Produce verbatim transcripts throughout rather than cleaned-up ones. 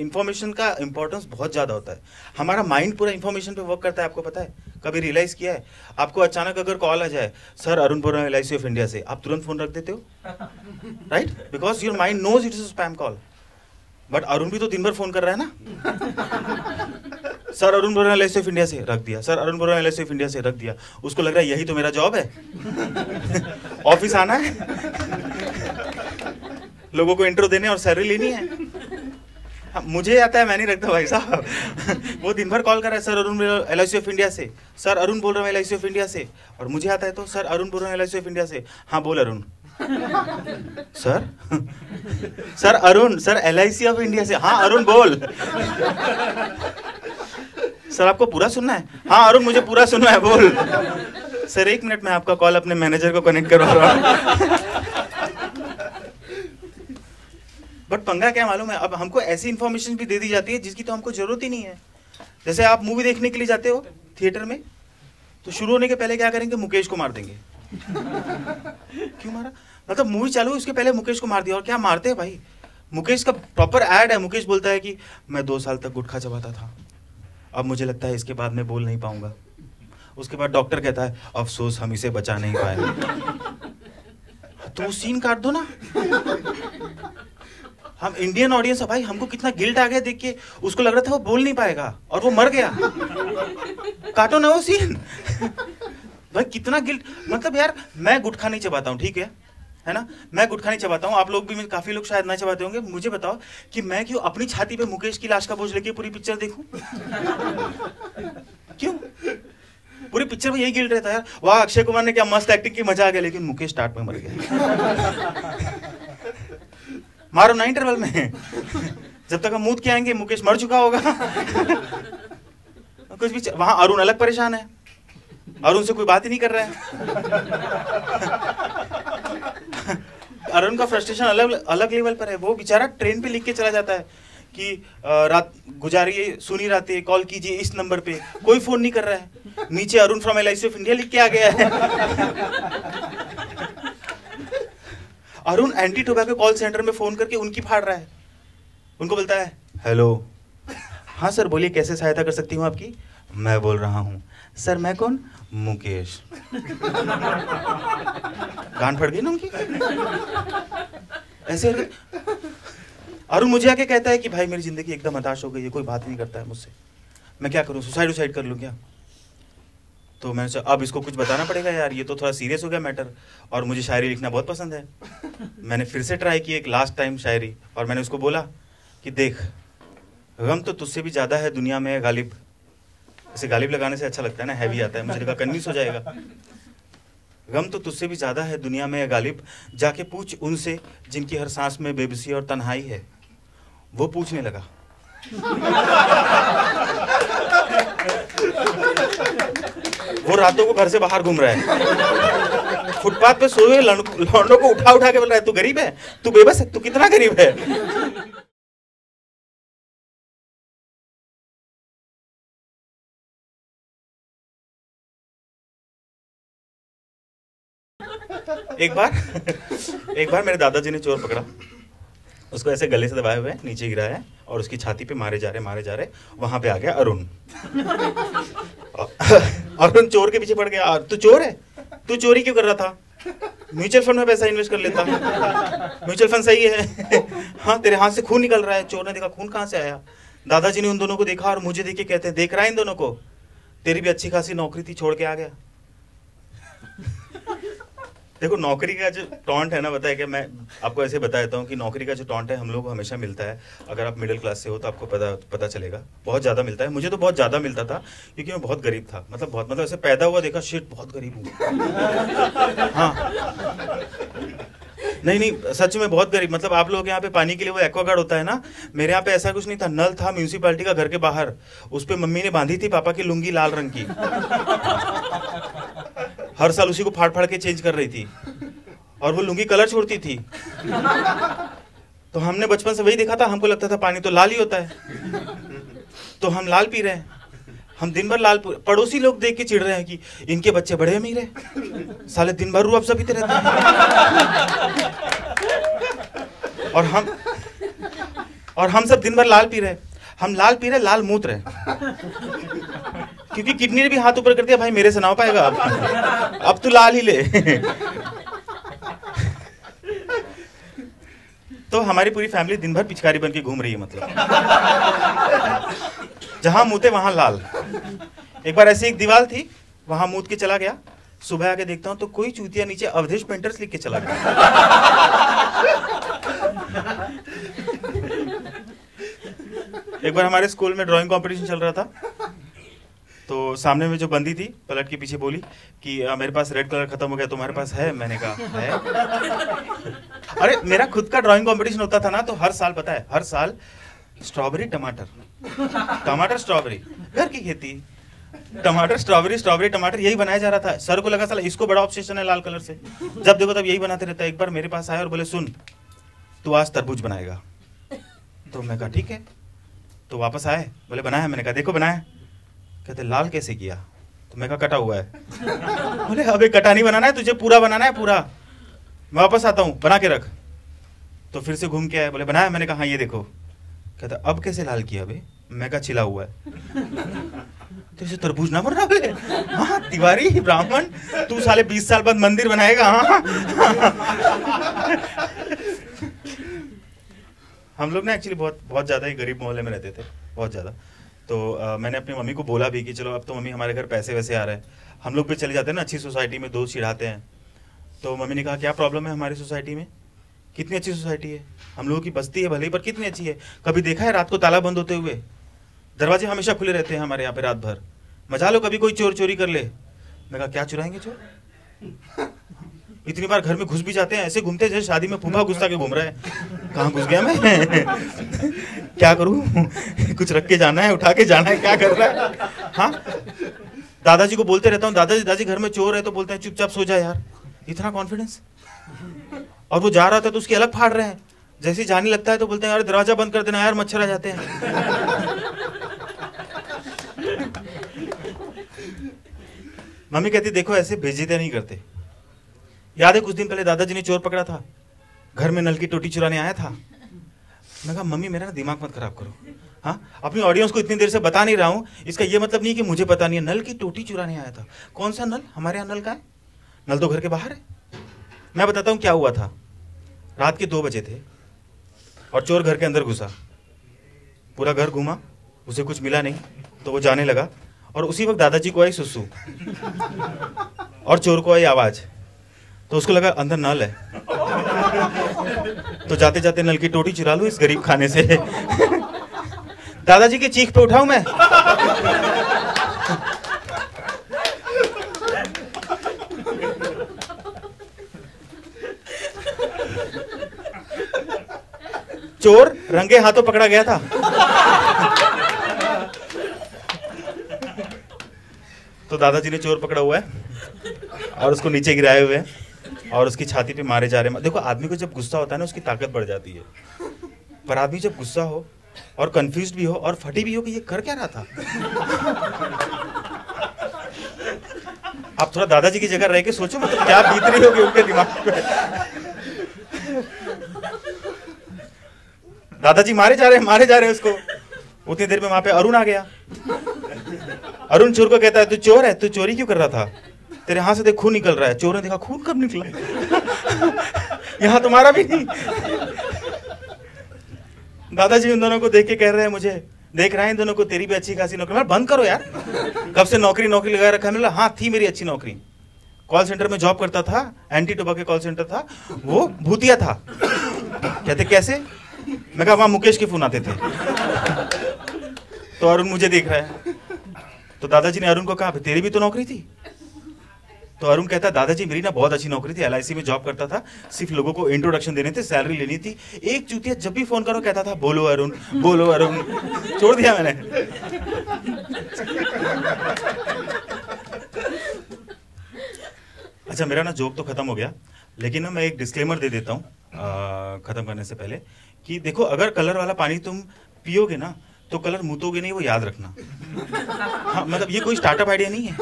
Information का importance बहुत ज़्यादा होता है। हमारा माइंड पूरा इन्फॉर्मेशन पे वर्क करता है, आपको पता है। कभी रियलाइज़ किया है आपको, अचानक अगर कॉल आ जाए, सर अरुण बोल रहा हूँ एलआईसी ऑफ इंडिया से, आप तुरंत फ़ोन रख देते हो, right? Because your mind knows it's a spam call. But Arun भी तो दिन भर फ़ोन कर रहा है ना। सर अरुण बोल रहा हूँ एलआईसी ऑफ इंडिया से, रख दिया। सर अरुण बोल रहा हूँ एलआईसी ऑफ इंडिया से, रख दिया। उसको लग रहा है यही तो मेरा जॉब है, ऑफिस आना है, लोगों को इंट्रो देने और सैलरी लेनी है। मुझे आता है, मैं नहीं रखता भाई साहब। वो दिन भर कॉल कर रहा है, sir Arun LIC of India से, सर अरुण बोल रहा हूँ एलआईसी ऑफ इंडिया से, और मुझे आता है तो सर अरुण बोल रहा हूँ एलआईसी ऑफ इंडिया से। हाँ बोल Arun. Sir sir Arun, sir LIC of India से। हाँ अरुण बोल। सर आपको पूरा सुनना है। हाँ अरुण मुझे पूरा सुनना है, बोल। सर एक मिनट में आपका कॉल अपने मैनेजर को कनेक्ट करवा रहा हूँ। बट पंगा क्या मालूम है, अब हमको ऐसी इन्फॉर्मेशन भी दे दी जाती है जिसकी तो हमको जरूरत ही नहीं है। जैसे आप मूवी देखने के लिए जाते हो थिएटर में, तो शुरू होने के पहले क्या करेंगे, मुकेश को मार देंगे। क्यों मारा, मतलब मूवी चालू है उसके पहले मुकेश को मार दिया। और क्या मारते हैं भाई, मुकेश का प्रॉपर ऐड है। मुकेश बोलता है कि मैं दो साल तक गुटखा चबाता था, अब मुझे लगता है इसके बाद मैं बोल नहीं पाऊंगा। उसके बाद डॉक्टर कहता है अफसोस हम इसे बचा नहीं पाए। तो सीन काट दो ना। हम इंडियन ऑडियंस है भाई, हमको कितना गिल्ट आ गया देख के। उसको लग रहा था वो बोल नहीं पाएगा और वो मर गया। काटो ना वो सीन। भाई कितना गिल्ट, मतलब यार मैं गुटखा नहीं चबाता हूँ, ठीक है है ना, मैं गुटखा नहीं चबाता हूँ। आप लोग भी, काफी लोग शायद ना चबाते होंगे। मुझे बताओ कि मैं क्यों अपनी छाती पे मुकेश की लाश का बोझ लेके पूरी पिक्चर देखूं। क्यों, पूरी पिक्चर में यही गिल्ट रहता है यार, वाह अक्षय कुमार ने क्या मस्त एक्टिंग की, मजा आ गया, लेकिन मुकेश स्टार्ट में मर गया। मारो ना इंटरवल में। जब तक हम मूत के आएंगे मुकेश मर चुका होगा। कुछ भी, वहां अरुण अलग परेशान है, अरुण से कोई बात ही नहीं कर रहा है। अरुण का फ्रस्ट्रेशन अलग अलग लेवल पर है। वो बेचारा ट्रेन पे लिख के चला जाता है कि रात गुजारिए, सुनी रातें, कॉल कीजिए इस नंबर पे, कोई फोन नहीं कर रहा है। नीचे Arun from LIC of India लिख के आ गया है। Arun anti tobacco call centre में फोन करके उनकी फाड़ रहा है। उनको बोलता है हेलो, हाँ सर बोलिए, कैसे सहायता कर सकती हूँ आपकी? मैं बोल रहा हूँ सर, मैं कौन, मुकेश। कान फट गई ना उनकी, ऐसे। अरुण मुझे आके कहता है कि भाई मेरी जिंदगी एकदम हताश हो गई है, कोई बात नहीं करता है मुझसे, मैं क्या करूँ, सुसाइड उसाइड कर लूँ क्या? तो मैंने सोचा अब इसको कुछ बताना पड़ेगा यार, ये तो थोड़ा सीरियस हो गया मैटर, और मुझे शायरी लिखना बहुत पसंद है। मैंने फिर से ट्राई की एक लास्ट टाइम शायरी, और मैंने उसको बोला कि देख गम तो तुझसे भी ज़्यादा है दुनिया में गालिब। इसे गालिब लगाने से अच्छा लगता है ना, हैवी आता है, मुझे लगा कन्विंस हो जाएगा। गम तो तुझसे भी ज़्यादा है दुनिया में गालिब, जाके पूछ उनसे जिनकी हर सांस में बेबसी और तन्हाई है। वो पूछने लगा। वो रातों को घर से बाहर घूम रहा है, फुटपाथ पे सोए हुए लौंडों को उठा उठा के बोल रहा है, तू गरीब है, तू बेबस है, तू कितना गरीब है। एक बार एक बार मेरे दादाजी ने चोर पकड़ा, उसको ऐसे गले से दबाए हुए नीचे गिराया है, और उसकी छाती पे मारे जा रहे मारे जा रहे वहां पे आ गया अरुण। अरुण चोर के पीछे पड़ गया, तू चोर है, तू चोरी क्यों कर रहा था, म्यूचुअल फंड में पैसा इन्वेस्ट कर लेता, म्यूचुअल फंड सही है। हाँ तेरे हाथ से खून निकल रहा है। चोर ने देखा खून कहाँ से आया। दादाजी ने उन दोनों को देखा और मुझे देख के कहते हैं, देख रहा है इन दोनों को, तेरी भी अच्छी खासी नौकरी थी, छोड़ के आ गया। देखो नौकरी का जो टॉन्ट है ना, बताया कि मैं आपको ऐसे बता देता हूँ कि नौकरी का जो टॉन्ट है हम लोग को हमेशा मिलता है। अगर आप मिडिल क्लास से हो तो आपको पता पता चलेगा, बहुत ज़्यादा मिलता है। मुझे तो बहुत ज़्यादा मिलता था क्योंकि मैं बहुत गरीब था, मतलब बहुत, मतलब ऐसे पैदा हुआ देखा शिट बहुत गरीब हूँ। हाँ नहीं नहीं सच में बहुत गरीब, मतलब आप लोग यहाँ पे पानी के लिए वो एक्वागार्ड होता है ना, मेरे यहाँ पे ऐसा कुछ नहीं था। नल था म्यूनसिपालिटी का घर के बाहर, उस पर मम्मी ने बांधी थी पापा की लुंगी लाल रंग की, हर साल उसी को फाड़ फाड़ के चेंज कर रही थी, और वो लुंगी कलर छोड़ती थी। तो हमने बचपन से वही देखा था, हमको लगता था पानी तो लाल ही होता है, तो हम लाल पी रहे हैं, हम दिन भर लाल। पड़ोसी लोग देख के चिढ़ रहे हैं कि इनके बच्चे बड़े अमीर हैं, साले दिन भर रूह अफ़ज़ा पीते रहते हैं। और हम और हम सब दिन भर लाल पी रहे, हम लाल पी रहे लाल मूत्र है क्योंकि किडनी ने भी हाथ ऊपर कर दिया, भाई मेरे से ना हो पाएगा अब अब तू लाल ही ले तो हमारी पूरी फैमिली दिन भर पिचकारी बन के घूम रही है, मतलब जहां मूते वहां लाल। एक बार ऐसी एक दीवार थी, वहां मूत के चला गया, सुबह आके देखता हूं तो कोई चूतिया नीचे अवधेश पेंटर्स लिख के चला गया। एक बार हमारे स्कूल में ड्राइंग कंपटीशन चल रहा था, तो सामने में जो बंदी थी पलट के पीछे बोली कि आ, मेरे पास रेड कलर खत्म हो गया, तुम्हारे पास है? मैंने कहा है। अरे मेरा खुद का ड्राइंग कंपटीशन होता था ना, तो हर साल पता है, हर साल स्ट्रॉबेरी टमाटर टमाटर स्ट्रॉबेरी, घर की खेती, टमाटर स्ट्रॉबेरी स्ट्रॉबेरी टमाटर, यही बनाया जा रहा था। सर को लगा साला इसको बड़ा ऑब्सेशन है लाल कलर से, जब देखो तब यही बनाते रहता है। एक बार मेरे पास आया और बोले सुन तू आज तरबूज बनाएगा, तो मैं कहा ठीक है। तो वापस आए, बोले बनाया, मैंने कहा देखो बनाया, कहते लाल कैसे किया, तो मैं कहा कटा हुआ है। बोले अबे कटा नहीं बनाना है तुझे, पूरा बनाना है पूरा, मैं वापस आता हूँ बना के रख। तो फिर से घूम के आए, बोले बनाया, मैंने कहा हाँ ये देखो, कहता अब कैसे लाल किया बे, मैं कहा छिला हुआ है। तो इसे तरबूज ना बन रहा बोले, हाँ तिवारी ब्राह्मण तू साले बीस साल बाद मंदिर बनाएगा। हाँ हम लोग ना एक्चुअली बहुत बहुत ज़्यादा ही गरीब मोहल्ले में रहते थे, बहुत ज़्यादा। तो आ, मैंने अपनी मम्मी को बोला भी कि चलो अब तो मम्मी हमारे घर पैसे वैसे आ रहे हैं, हम लोग भी चले जाते हैं ना अच्छी सोसाइटी में, दोस्त चिढ़ाते हैं। तो मम्मी ने कहा क्या प्रॉब्लम है हमारी सोसाइटी में, कितनी अच्छी सोसाइटी है, हम लोगों की बस्ती है भले ही पर कितनी अच्छी है, कभी देखा है रात को ताला बंद होते हुए? दरवाजे हमेशा खुले रहते हैं हमारे यहाँ पे रात भर, मजा लो कभी कोई चोर चोरी कर ले। मैं कहा क्या चुराएंगे चोर, इतनी बार घर में घुस भी जाते हैं, ऐसे घूमते जैसे शादी में फूफा घुसता के घूम रहा है, कहाँ घुस गया मैं क्या करूँ कुछ रख के जाना है, उठा के जाना है, क्या कर रहा है। हाँ दादाजी को बोलते रहता हूँ, दादाजी दादाजी घर में चोर है, तो बोलते हैं चुपचाप सो जा यार, इतना कॉन्फिडेंस। और वो जा रहा था तो उसकी अलग फाड़ रहे हैं, जैसे जाने लगता है तो बोलते हैं यार दरवाजा बंद कर देना यार मच्छर आ जाते हैं। मम्मी कहती देखो ऐसे बेइज्जती नहीं करते। याद है कुछ दिन पहले दादाजी ने चोर पकड़ा था, घर में नल की टोटी चुराने आया था। मैं कहा मम्मी मेरा ना दिमाग मत खराब करो, हाँ अपनी ऑडियंस को इतनी देर से बता नहीं रहा हूँ, इसका ये मतलब नहीं कि मुझे पता नहीं है। नल की टोटी चुराने आया था, कौन सा नल, हमारे यहाँ नल का है, नल तो घर के बाहर है। मैं बताता हूँ क्या हुआ था। रात के दो बजे थे और चोर घर के अंदर घुसा, पूरा घर घूमा, उसे कुछ मिला नहीं तो वो जाने लगा, और उसी वक्त दादाजी को आई सुसु और चोर को आई आवाज़, तो उसको लगा अंदर नल है, तो जाते जाते नल की टोटी चुरा लूं इस गरीब खाने से। दादाजी की चीख पे उठाऊं मैं, चोर रंगे हाथों पकड़ा गया था। तो दादाजी ने चोर पकड़ा हुआ है और उसको नीचे गिराए हुए हैं और उसकी छाती पे मारे जा रहे हैं। देखो आदमी को जब गुस्सा होता है ना उसकी ताकत बढ़ जाती है, पर आदमी जब गुस्सा हो और कंफ्यूज भी हो और फटी भी हो कि ये कर क्या रहा था। आप थोड़ा दादाजी की जगह रह के सोचो, मतलब क्या बीत रही होगी उनके दिमाग पे। दादाजी मारे जा रहे हैं मारे जा रहे हैं उसको। उतनी देर में वहां पे अरुण आ गया। अरुण चोर को कहता है तू चोर है, तू चोरी क्यों कर रहा था, तेरे हाथ से देख खून निकल रहा है। चोर ने देखा खून कब निकला यहाँ तुम्हारा भी नहीं। दादाजी उन दोनों को देख के कह रहे हैं मुझे देख रहा है इन दोनों को, तेरी भी अच्छी खासी नौकरी, मैं बंद करो यार कब से नौकरी नौकरी लगा रखा है। मैंने बोला हाँ थी मेरी अच्छी नौकरी, कॉल सेंटर में जॉब करता था, एंटी टोबैको कॉल सेंटर था, वो भूतिया था। कहते कैसे, मैं कहा वहाँ मुकेश के फोन आते थे। तो अरुण मुझे देख रहा है, तो दादाजी ने अरुण को कहा तेरी भी तो नौकरी थी। तो अरुण कहता है दादाजी मेरी ना बहुत अच्छी नौकरी थी, एल आई सी में जॉब करता था, सिर्फ लोगों को इंट्रोडक्शन देने थे, सैलरी लेनी थी। एक चूतिया जब भी फोन करो कहता था बोलो अरुण बोलो अरुण, छोड़ दिया मैंने। अच्छा मेरा ना जोक तो खत्म हो गया, लेकिन ना मैं एक डिस्क्लेमर दे देता हूँ खत्म करने से पहले कि देखो अगर कलर वाला पानी तुम पियोगे ना तो कलर मुतोगे नहीं, वो याद रखना। हाँ मतलब ये कोई स्टार्टअप आइडिया नहीं है,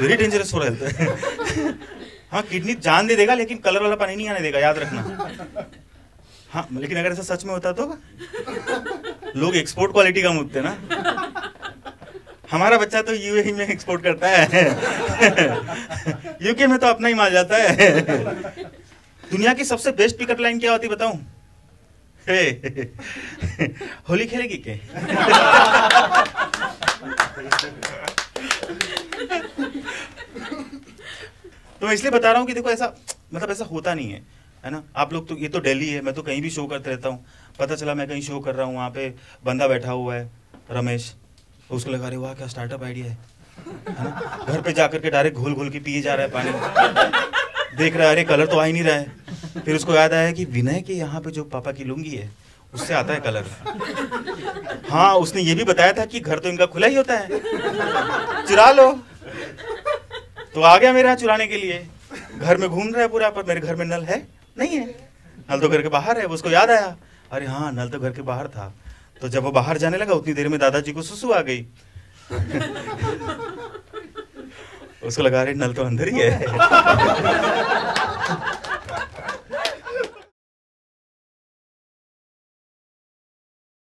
वेरी डेंजरस फॉर हेल्थ। हाँ किडनी जान दे देगा लेकिन कलर वाला पानी नहीं आने देगा, याद रखना। हाँ, लेकिन अगर ऐसा सच में होता तो लोग एक्सपोर्ट क्वालिटी का मुद्दे ना, हमारा बच्चा तो यूएई में एक्सपोर्ट करता है, यूके में तो अपना ही माल जाता है। दुनिया की सबसे बेस्ट पिकअप लाइन क्या होती बताऊं? होली खेलेगी क्या? तो मैं इसलिए बता रहा हूँ कि देखो ऐसा मतलब ऐसा होता नहीं है, है ना। आप लोग तो, ये तो दिल्ली है, मैं तो कहीं भी शो करते रहता हूँ। पता चला मैं कहीं शो कर रहा हूँ, वहाँ पे बंदा बैठा हुआ है रमेश, उसको लगा रहे वाह क्या स्टार्टअप आइडिया है, है ना? घर पे जाकर के डायरेक्ट घोल घोल के पिए जा रहा है पानी, देख रहा है अरे कलर तो आ ही नहीं रहा है। फिर उसको याद आया कि विनय के यहाँ पे जो पापा की लुंगी है उससे आता है कलर। हाँ, उसने ये भी बताया था कि घर तो इनका खुला ही होता है, चुरा लो। तो आ गया मेरे यहाँ चुराने के लिए, घर में घूम रहा है पूरा, पर मेरे घर में नल है नहीं है, नल तो घर के बाहर है। वो उसको याद आया अरे हाँ नल तो घर के बाहर था। तो जब वो बाहर जाने लगा उतनी देर में दादाजी को सुसु आ गई। उसको लगा रहे नल तो अंदर ही है।